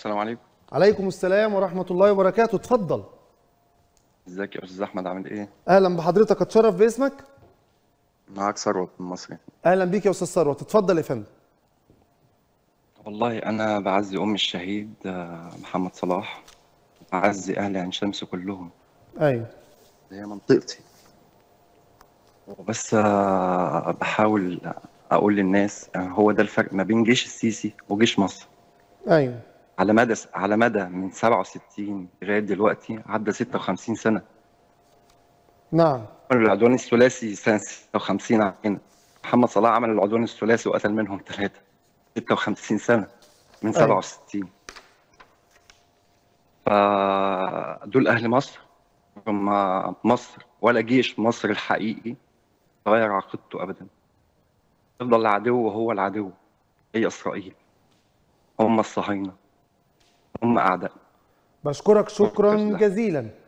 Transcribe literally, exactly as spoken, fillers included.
السلام عليكم. عليكم السلام ورحمة الله وبركاته، اتفضل. ازيك يا استاذ احمد، عامل ايه؟ اهلا بحضرتك، اتشرف باسمك. معاك ثروت من مصر. اهلا بيك يا استاذ ثروت، اتفضل يا فندم. والله انا بعزي ام الشهيد محمد صلاح، بعزي اهل عين شمس كلهم. ايوه. هي منطقتي. وبس بحاول اقول للناس هو ده الفرق ما بين جيش السيسي وجيش مصر. ايوه. على مدى على مدى من سبعة وستين لغايه دلوقتي عدى ستة وخمسين سنه. نعم. عملوا العدوان الثلاثي سنه ستة وخمسين علينا. محمد صلاح عمل العدوان الثلاثي وقتل منهم ثلاثه. ستة وخمسين سنه من سبعة وستين. فدول اهل مصر. ما مصر ولا جيش مصر الحقيقي غير عقيدته ابدا. يفضل العدو وهو العدو، هي اسرائيل. هم الصهاينه، هم اعداء. بشكرك شكرا جزيلا.